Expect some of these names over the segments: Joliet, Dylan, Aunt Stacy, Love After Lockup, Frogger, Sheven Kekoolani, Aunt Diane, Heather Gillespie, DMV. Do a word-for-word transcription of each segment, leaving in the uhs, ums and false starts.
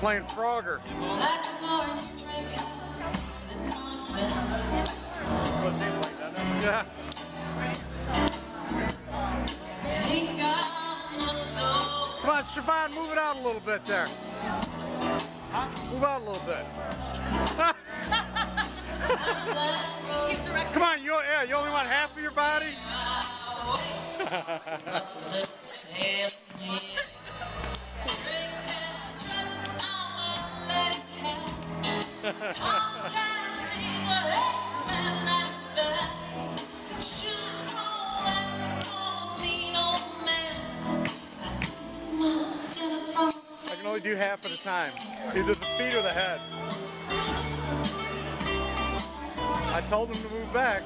playing Frogger. Well, it seems like that, doesn't it? Yeah. Come on, Sheven, move it out a little bit there. Huh? Move out a little bit. Come on, you, yeah, you only want half of your body? I can only do half at a time, either the feet or the head. I told him to move back.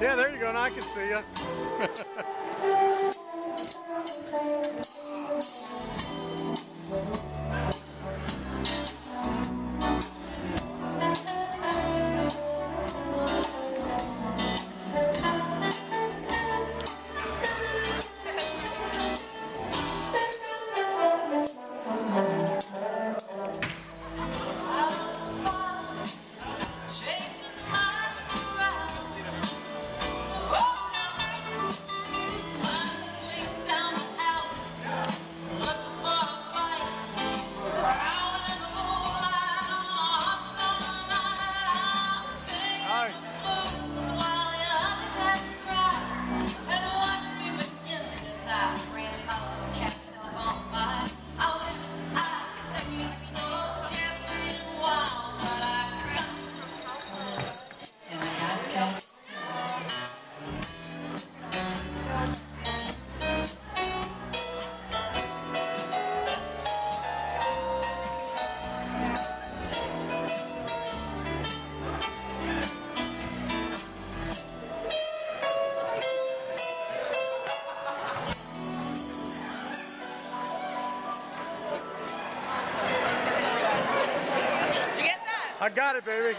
Yeah, there you go, and I can see ya. I got it, baby.